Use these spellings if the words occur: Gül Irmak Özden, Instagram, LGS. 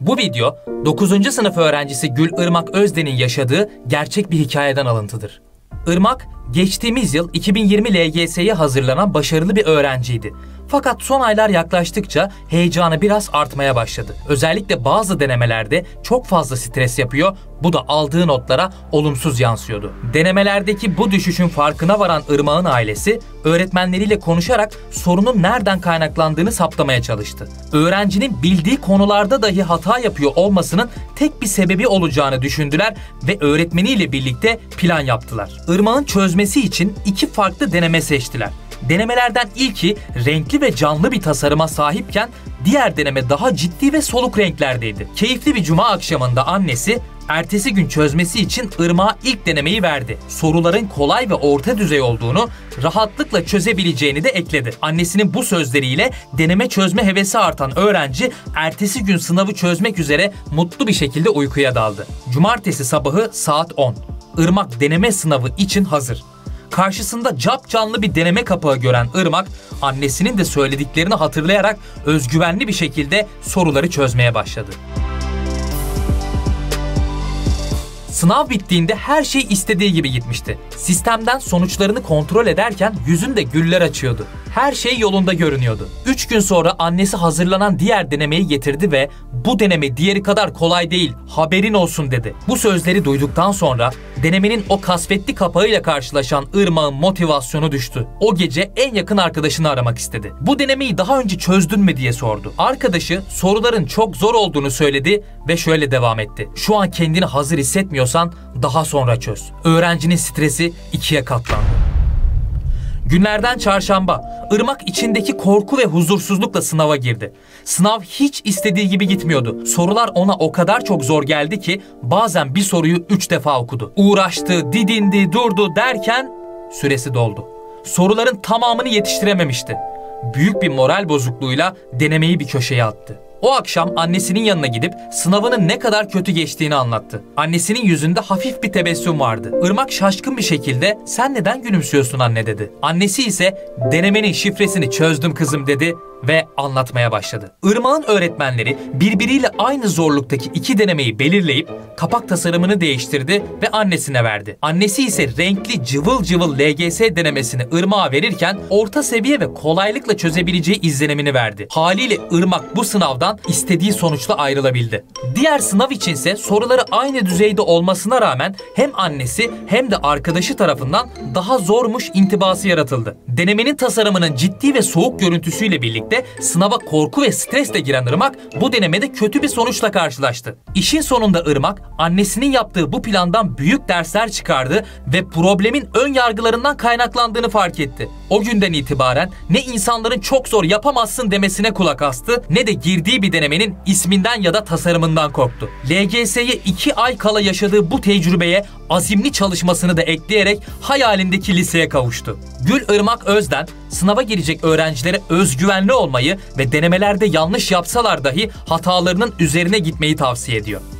Bu video 9. sınıf öğrencisi Gül Irmak Özden'in yaşadığı gerçek bir hikayeden alıntıdır. Irmak, geçtiğimiz yıl 2020 LGS'ye hazırlanan başarılı bir öğrenciydi. Fakat son aylar yaklaştıkça heyecanı biraz artmaya başladı. Özellikle bazı denemelerde çok fazla stres yapıyor, bu da aldığı notlara olumsuz yansıyordu. Denemelerdeki bu düşüşün farkına varan Irmak'ın ailesi, öğretmenleriyle konuşarak sorunun nereden kaynaklandığını saptamaya çalıştı. Öğrencinin bildiği konularda dahi hata yapıyor olmasının tek bir sebebi olacağını düşündüler ve öğretmeniyle birlikte plan yaptılar. Irmak'ın çözmesi için iki farklı deneme seçtiler. Denemelerden ilki renkli ve canlı bir tasarıma sahipken diğer deneme daha ciddi ve soluk renklerdeydi. Keyifli bir cuma akşamında annesi ertesi gün çözmesi için Irmak'a ilk denemeyi verdi. Soruların kolay ve orta düzey olduğunu, rahatlıkla çözebileceğini de ekledi. Annesinin bu sözleriyle deneme çözme hevesi artan öğrenci ertesi gün sınavı çözmek üzere mutlu bir şekilde uykuya daldı. Cumartesi sabahı saat 10. Irmak deneme sınavı için hazır. Karşısında capcanlı bir deneme kapağı gören Irmak, annesinin de söylediklerini hatırlayarak özgüvenli bir şekilde soruları çözmeye başladı. Sınav bittiğinde her şey istediği gibi gitmişti. Sistemden sonuçlarını kontrol ederken yüzünde güller açıyordu. Her şey yolunda görünüyordu. 3 gün sonra annesi hazırlanan diğer denemeyi getirdi ve "Bu deneme diğeri kadar kolay değil, haberin olsun" dedi. Bu sözleri duyduktan sonra denemenin o kasvetli kapağıyla karşılaşan Irmak'ın motivasyonu düştü. O gece en yakın arkadaşını aramak istedi. "Bu denemeyi daha önce çözdün mü?" diye sordu. Arkadaşı soruların çok zor olduğunu söyledi ve şöyle devam etti: "Şu an kendini hazır hissetmiyorsan daha sonra çöz." Öğrencinin stresi 2'ye katlandı. Günlerden çarşamba, Irmak içindeki korku ve huzursuzlukla sınava girdi. Sınav hiç istediği gibi gitmiyordu. Sorular ona o kadar çok zor geldi ki bazen bir soruyu 3 defa okudu. Uğraştı, didindi, durdu derken süresi doldu. Soruların tamamını yetiştirememişti. Büyük bir moral bozukluğuyla denemeyi bir köşeye attı. O akşam annesinin yanına gidip sınavının ne kadar kötü geçtiğini anlattı. Annesinin yüzünde hafif bir tebessüm vardı. Irmak şaşkın bir şekilde "Sen neden gülümsüyorsun anne?" dedi. Annesi ise "Denemenin şifresini çözdüm kızım" dedi ve anlatmaya başladı. Irmak'ın öğretmenleri birbiriyle aynı zorluktaki iki denemeyi belirleyip kapak tasarımını değiştirdi ve annesine verdi. Annesi ise renkli cıvıl cıvıl LGS denemesini Irmak'a verirken orta seviye ve kolaylıkla çözebileceği izlenimini verdi. Haliyle Irmak bu sınavdan istediği sonuçla ayrılabildi. Diğer sınav içinse soruları aynı düzeyde olmasına rağmen hem annesi hem de arkadaşı tarafından daha zormuş intibası yaratıldı. Denemenin tasarımının ciddi ve soğuk görüntüsüyle birlikte sınava korku ve stresle giren Irmak bu denemede kötü bir sonuçla karşılaştı. İşin sonunda Irmak annesinin yaptığı bu plandan büyük dersler çıkardı ve problemin ön yargılarından kaynaklandığını fark etti. O günden itibaren ne insanların "çok zor, yapamazsın" demesine kulak astı ne de girdiği bir denemenin isminden ya da tasarımından korktu. LGS'ye 2 ay kala yaşadığı bu tecrübeye azimli çalışmasını da ekleyerek hayalindeki liseye kavuştu. Gül Irmak Özden, sınava girecek öğrencilere özgüvenli olmayı ve denemelerde yanlış yapsalar dahi hatalarının üzerine gitmeyi tavsiye ediyor.